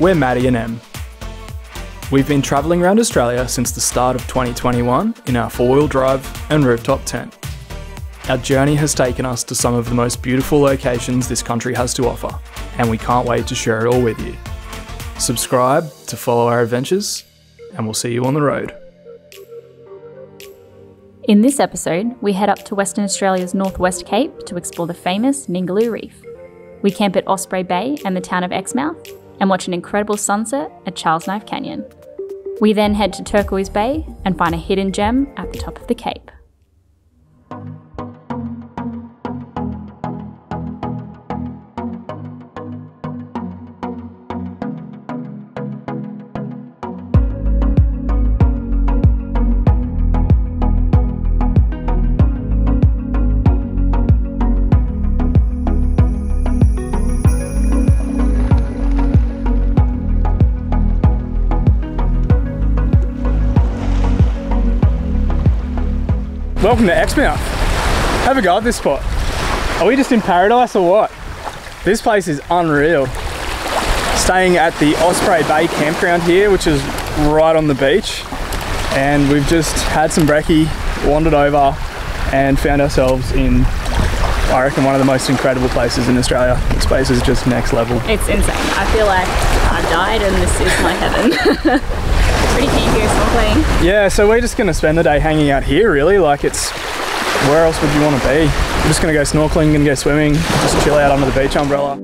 We're Maddie and Em. We've been travelling around Australia since the start of 2021 in our four-wheel drive and rooftop tent. Our journey has taken us to some of the most beautiful locations this country has to offer, and we can't wait to share it all with you. Subscribe to follow our adventures, and we'll see you on the road. In this episode, we head up to Western Australia's North West Cape to explore the famous Ningaloo Reef. We camp at Osprey Bay and the town of Exmouth, and watch an incredible sunset at Charles Knife Canyon. We then head to Turquoise Bay and find a hidden gem at the top of the Cape. Welcome to Exmouth. Have a go at this spot. Are we just in paradise or what? This place is unreal. Staying at the Osprey Bay campground here, which is right on the beach. And we've just had some brekkie, wandered over and found ourselves in, I reckon, one of the most incredible places in Australia. The space is just next level. It's insane. I feel like I've died and this is my heaven. Pretty keen here snorkeling. Yeah, so we're just going to spend the day hanging out here really, like it's, where else would you want to be? We're just going to go snorkeling, going to go swimming, just chill out under the beach umbrella.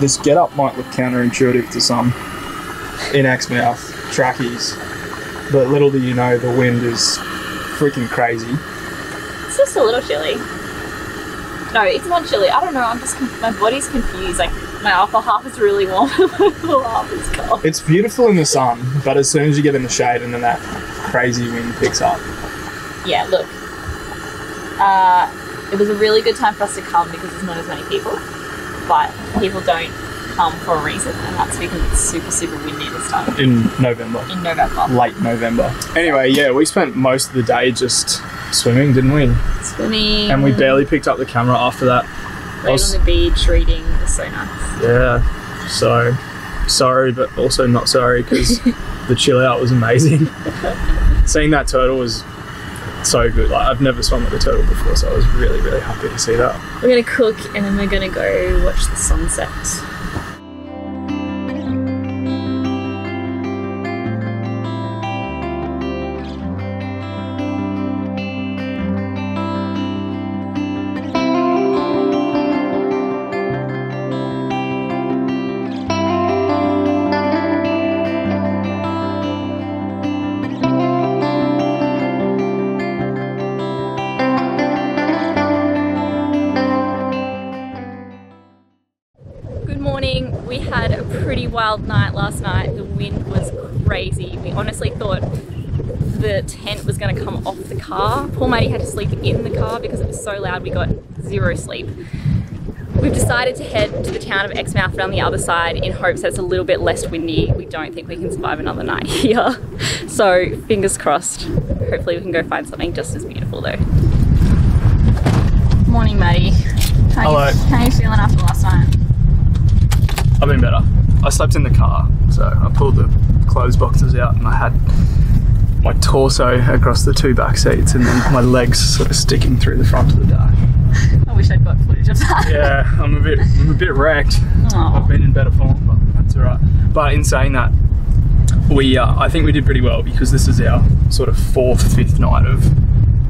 This get-up might look counterintuitive to some in Exmouth, trackies, but little do you know the wind is freaking crazy. It's just a little chilly. No, it's not chilly. I don't know. I'm just my body's confused. Like my upper half is really warm, and my lower half is cold. It's beautiful in the sun, but as soon as you get in the shade, and then that crazy wind picks up. Yeah, look. It was a really good time for us to come because there's not as many people. But people don't come for a reason, and that's because it's super, super windy this time. In November. Late November. Anyway, yeah, we spent most of the day just swimming, didn't we? Swimming. And we barely picked up the camera after that. Right, on the beach, reading. It was so nice. Yeah. So, sorry, but also not sorry, because the chill out was amazing. Seeing that turtle was so good. Like, I've never swum with a turtle before, so I was really, really happy to see that. We're going to cook and then we're going to go watch the sunset. Wild night last night. The wind was crazy. We honestly thought the tent was going to come off the car. Poor Maddie had to sleep in the car because it was so loud. We got zero sleep. We've decided to head to the town of Exmouth around the other side in hopes that it's a little bit less windy. We don't think we can survive another night here. So fingers crossed. Hopefully we can go find something just as beautiful though. Morning, Matty. Hello. How are you feeling after last night? I've been better. I slept in the car, so I pulled the clothes boxes out and I had my torso across the two back seats and then my legs sort of sticking through the front of the Darche. I wish I'd got footage of that. Yeah, I'm a bit wrecked. Aww. I've been in better form, but that's alright. But in saying that, we I think we did pretty well because this is our sort of fifth night of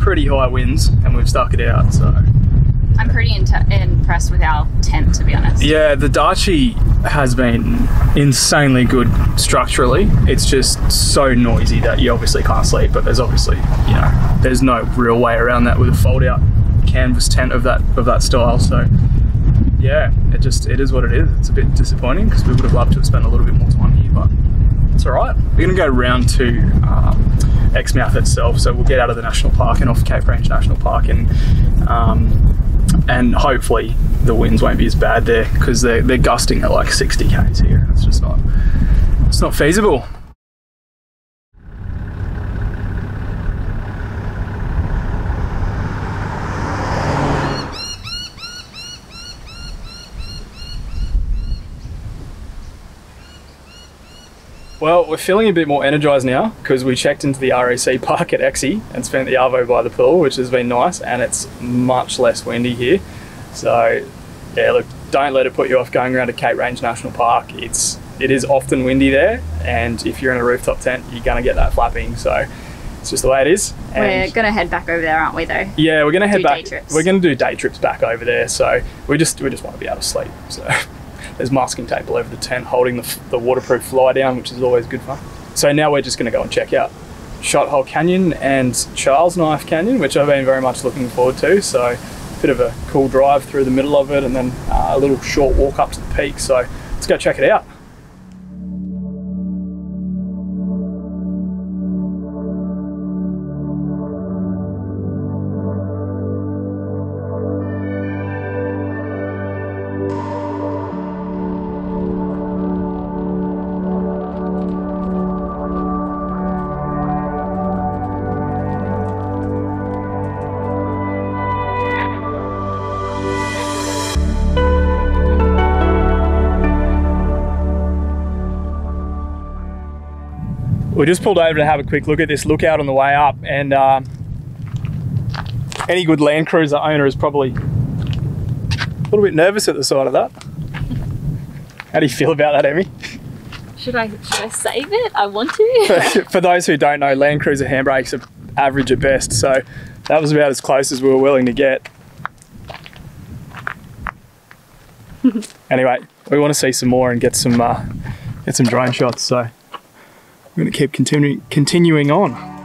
pretty high winds and we've stuck it out, so. I'm pretty impressed with our tent, to be honest. Yeah, the Darche has been insanely good structurally. It's just so noisy that you obviously can't sleep, but there's obviously, you know, there's no real way around that with a fold out canvas tent of that style. So yeah, it is what it is. It's a bit disappointing because we would have loved to have spent a little bit more time here, but it's all right. We're gonna go round to Exmouth itself. So we'll get out of the national park and off Cape Range National Park and hopefully the winds won't be as bad there because they're gusting at like 60 km/h here. It's just not feasible. Well, we're feeling a bit more energised now because we checked into the RAC Park at Exie and spent the arvo by the pool, which has been nice, and it's much less windy here. So yeah, look, don't let it put you off going around to Cape Range National Park. It is often windy there, and if you're in a rooftop tent, you're gonna get that flapping. So it's just the way it is. And we're gonna head back over there, aren't we? Though. Yeah, we're gonna head back. We're gonna do day trips back over there. So we just want to be able to sleep. So. There's masking tape all over the tent holding the waterproof fly down, which is always good fun. So now we're just going to go and check out Shot Hole Canyon and Charles Knife Canyon, which I've been very much looking forward to. So a bit of a cool drive through the middle of it and then a little short walk up to the peak. So let's go check it out. We just pulled over to have a quick look at this lookout on the way up, and any good Land Cruiser owner is probably a little bit nervous at the sight of that. How do you feel about that, Emmy? Should I save it? I want to. For those who don't know, Land Cruiser handbrakes are average at best, so that was about as close as we were willing to get. Anyway, we want to see some more and get some drone shots, so. We're going to keep continuing on.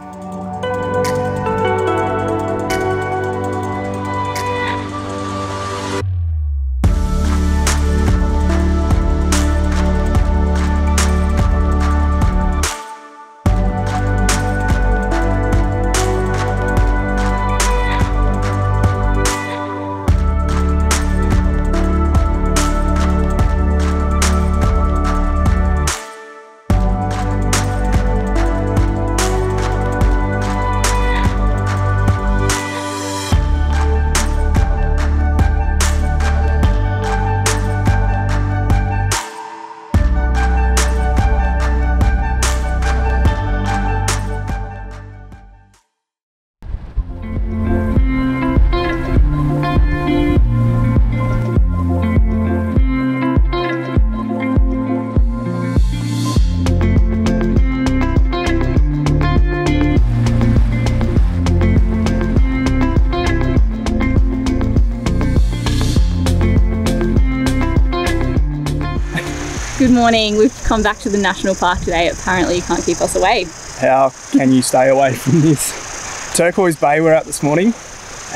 Good morning, we've come back to the national park today. Apparently you can't keep us away. How can you stay away from this? Turquoise Bay we're at this morning,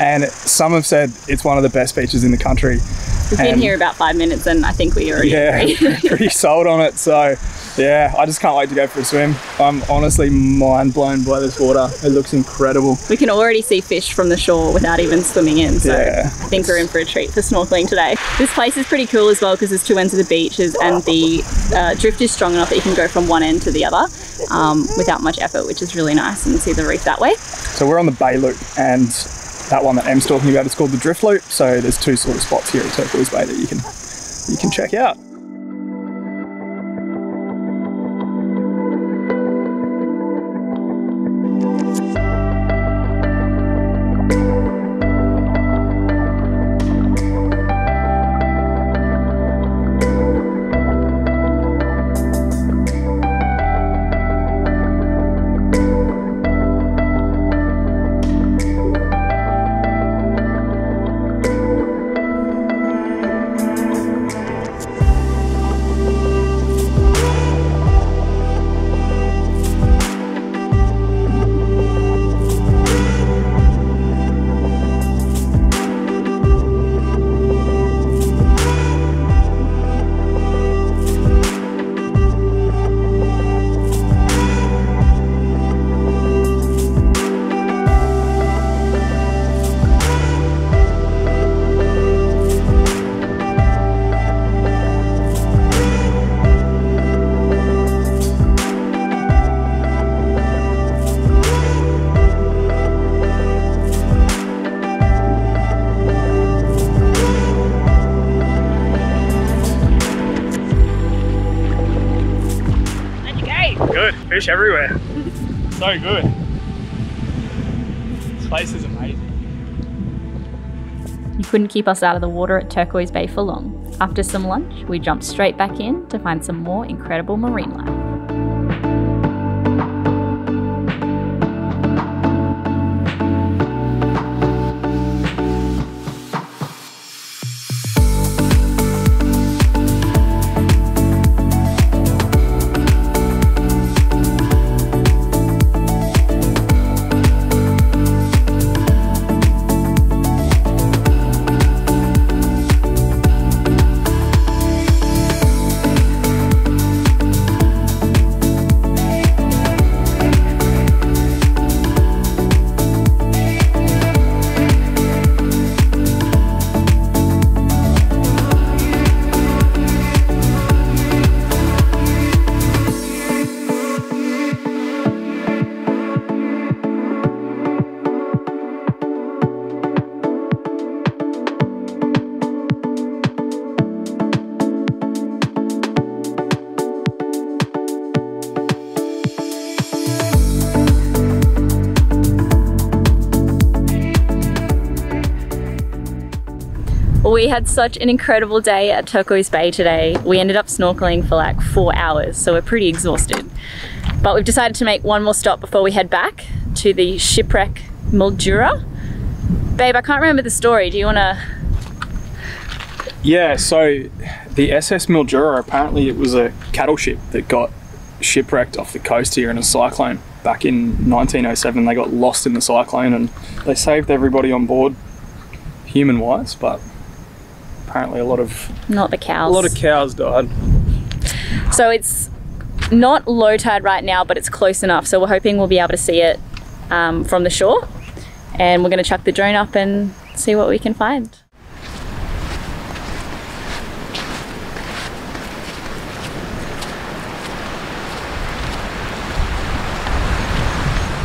and some have said it's one of the best beaches in the country. We've been here about 5 minutes and I think we already pretty sold on it. So yeah, I just can't wait to go for a swim. I'm honestly mind blown by this water. It looks incredible. We can already see fish from the shore without even swimming in. So yeah, I think we're in for a treat for snorkeling today. This place is pretty cool as well because there's two ends of the beaches and the drift is strong enough that you can go from one end to the other without much effort, which is really nice, and see the reef that way. So we're on the Bay Loop, and That one that Em's talking about is called the Drift Loop. So there's two sort of spots here at Turquoise Bay that you can check out. Fish everywhere. So good. This place is amazing. You couldn't keep us out of the water at Turquoise Bay for long. After some lunch, we jumped straight back in to find some more incredible marine life. We had such an incredible day at Turquoise Bay today. We ended up snorkeling for like 4 hours, so we're pretty exhausted. But we've decided to make one more stop before we head back to the shipwreck Mildura. Babe, I can't remember the story. Do you want to? Yeah, so the SS Mildura, apparently it was a cattle ship that got shipwrecked off the coast here in a cyclone. Back in 1907, they got lost in the cyclone and they saved everybody on board, human-wise, but apparently a lot of cows died. So it's not low tide right now, but it's close enough, so we're hoping we'll be able to see it from the shore, and we're going to chuck the drone up and see what we can find.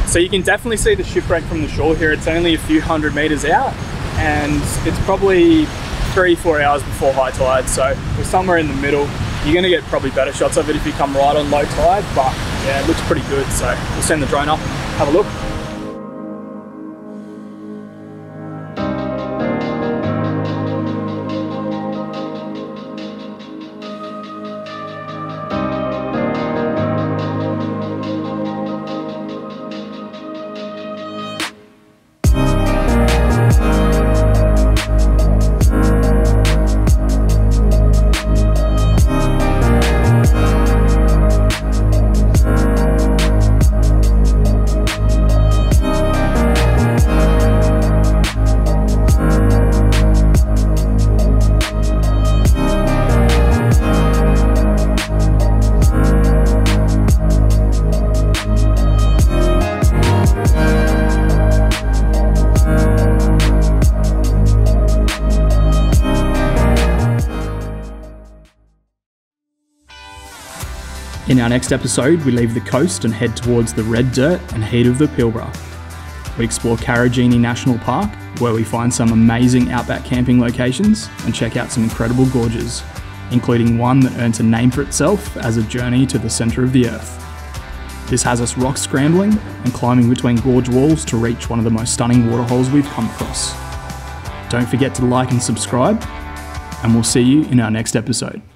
So you can definitely see the shipwreck from the shore here. It's only a few hundred meters out and it's probably 3-4 hours before high tide, so we're somewhere in the middle. You're going to get probably better shots of it if you come right on low tide, but yeah, it looks pretty good, so we'll send the drone up and have a look. In our next episode, we leave the coast and head towards the red dirt and heat of the Pilbara. We explore Karijini National Park where we find some amazing outback camping locations and check out some incredible gorges, including one that earns a name for itself as a journey to the centre of the earth. This has us rock scrambling and climbing between gorge walls to reach one of the most stunning waterholes we've come across. Don't forget to like and subscribe, and we'll see you in our next episode.